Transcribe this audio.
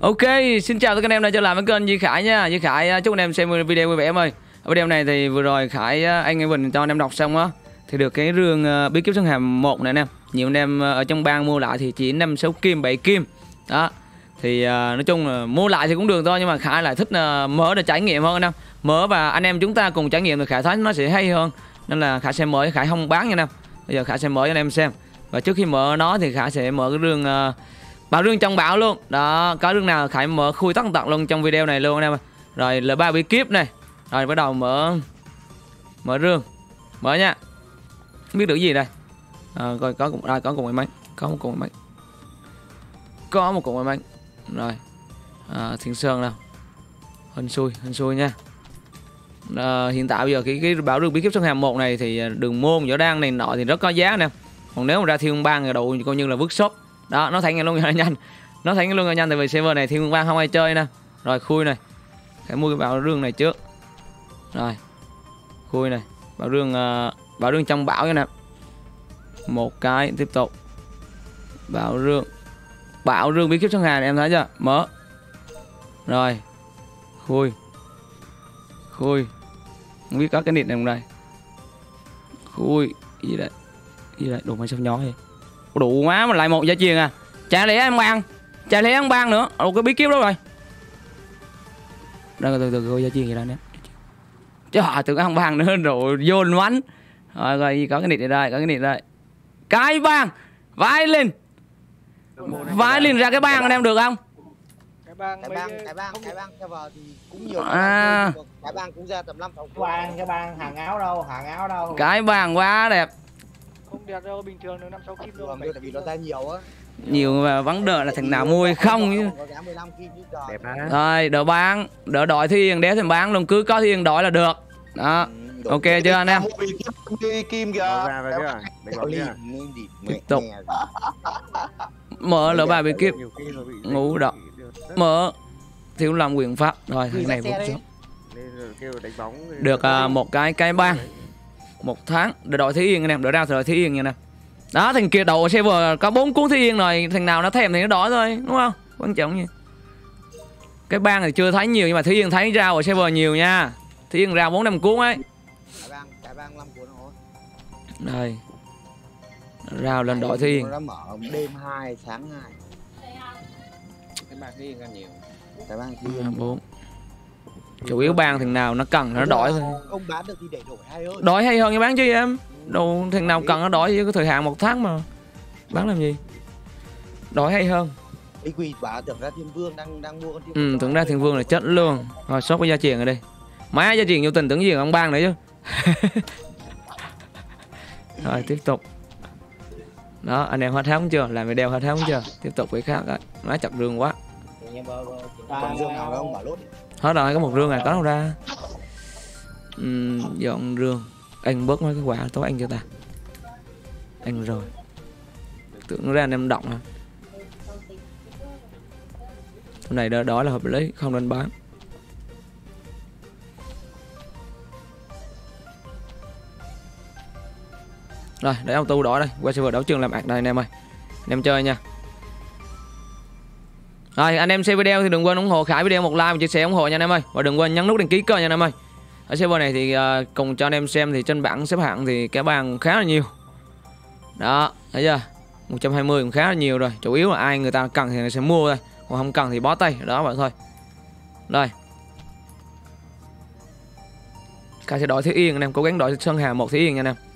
Ok, xin chào tất cả anh em đã trở lại với kênh Duy Khải nha. Duy Khải chúc anh em xem video vui vẻ em ơi. Ở video này thì vừa rồi Khải anh Bình cho anh em đọc xong á, thì được cái rương bí kíp Sơn Hà 1 này anh em. Nhiều anh em ở trong bang mua lại thì chỉ 5 6 kim 7 kim. Đó. Thì nói chung là mua lại thì cũng được thôi, nhưng mà Khải lại thích mở để trải nghiệm hơn anh em. Mở và anh em chúng ta cùng trải nghiệm thì Khải thấy nó sẽ hay hơn. Nên là Khải sẽ mở, Khải không bán nha anh em. Bây giờ Khải sẽ mở cho anh em xem. Và trước khi mở nó thì Khải sẽ mở cái rương bảo rương trong bảo luôn. Đó, có rương nào Khải mở khui tất tật luôn trong video này luôn anh em. Rồi L3 bí kíp này. Rồi bắt đầu mở rương. Mở nha. Không biết được gì đây. Rồi có cùng đây, có cùng mấy. Có một cùng mấy. Có một cùng mấy. Rồi. Thiên sơn nào. Hình xui nha. Hiện tại bây giờ cái bảo rương bí kíp Sơn Hà 1 này thì đường môn võ đan này nọ thì rất có giá nè. Còn nếu mà ra Thiên Bang thì đủ coi như là vứt shop. Đó, nó thẳng ngay luôn cho nhanh. Nó thẳng ngay luôn cho nhanh tại vì server này Thiên Bang không ai chơi nè. Rồi khui này. Phải mua cái bảo rương này trước. Rồi. Khui này, bảo rương trong bảo nha nè. Một cái tiếp tục. Bảo rương bí kíp Sơn Hà này em thấy chưa? Mở. Rồi. Khui. Không biết có cái nịt này không đây. Khui gì đấy đồ máy sao nhỏ vậy, đủ má mà lại một gia truyền à, chả lẽ ăn bang nữa. Ồ, cái bí kíp đó rồi đang từ gia truyền gì đó nè, chứ họ từ ăn bang nữa rồi vô bánh rồi có cái nịt này đây, cái bang violin ra cái bang anh em được không? Cái bang cho vào thì cũng nhiều. Cái bang cũng ra tầm 5 phòng. Cái bang hàng áo đâu. Cái bang quá đẹp. Không đẹp đâu, bình thường được 5-6 kim đâu. Tại vì nó ra nhiều á. Nhiều và vấn đề là thằng nào mua hay không. Rồi, đỡ bán, đỡ đổi thiên đéo thì bán luôn, cứ có thiên đổi là được. Đó. Ok chưa anh em? Kim kìa. Tiếp tục. Mở L3 bí kíp. Ngủ đỏ. Mở thiếu làm quyền pháp. Rồi thằng này một chút. Được một cái bang. 1 tháng để đổi thí yên anh em, đổi ra thì đổi thí yên nha nè. Đó, thằng kia đầu server có 4 cuốn thí yên rồi, thằng nào nó thèm thì nó đổi thôi, đúng không? Quan trọng gì. Cái bang thì chưa thấy nhiều nhưng mà thí yên thấy ra ở server nhiều nha. Thí yên ra 4-5 cuốn ấy. Cái bang 5 cuốn rồi. Đây. Rao lên đổi thí yên. Nó mở đêm 2 sáng 2. Cái bang thí yên ra nhiều. Cái bang thí yên 4. Chủ yếu bang thằng nào nó cần nó đổi thôi. Ông bán được thì để đổi hay hơn. Đổi hay hơn thì bán chứ em. Đồ thằng nào cần nó đổi chứ có thời hạn 1 tháng mà. Bán làm gì? Đổi hay hơn. Ý quỷ bảo tưởng ra Thiên Vương đang mua con Thiên Vương. Ừ, tưởng ra Thiên Vương là chết luôn. Rồi shop cái gia truyền ở đây. Má gia truyền vô tình tưởng gì ông bang nữa chứ. Rồi tiếp tục. Đó, anh em hết tháng chưa? Làm video hết tháng chưa? Tiếp tục cái khác đấy. Má chặt rương quá. Còn rương nào không bảo lốt. Hết rồi, có một rương này có đâu ra. Dọn rương. Anh bớt mấy cái quả tối anh cho ta. Anh rồi. Tưởng ra anh em động hả? Hôm này đó là hợp lý, không nên bán. Rồi, để auto đổi đây, qua server đấu trường làm ạc đây anh em ơi. Anh em chơi nha. Rồi anh em xem video thì đừng quên ủng hộ Khải video 1 like và chia sẻ ủng hộ nha anh em ơi. Và đừng quên nhấn nút đăng ký kênh nha anh em ơi. Ở server này thì cùng cho anh em xem thì trên bảng xếp hạng thì cái bang khá là nhiều. Đó, thấy chưa? 120 cũng khá là nhiều rồi. Chủ yếu là ai người ta cần thì người sẽ mua thôi. Còn không cần thì bó tay. Đó vậy thôi. Rồi. Khải sẽ đổi thí yên anh em, cố gắng đổi Sơn Hà 1 thí yên nha anh em.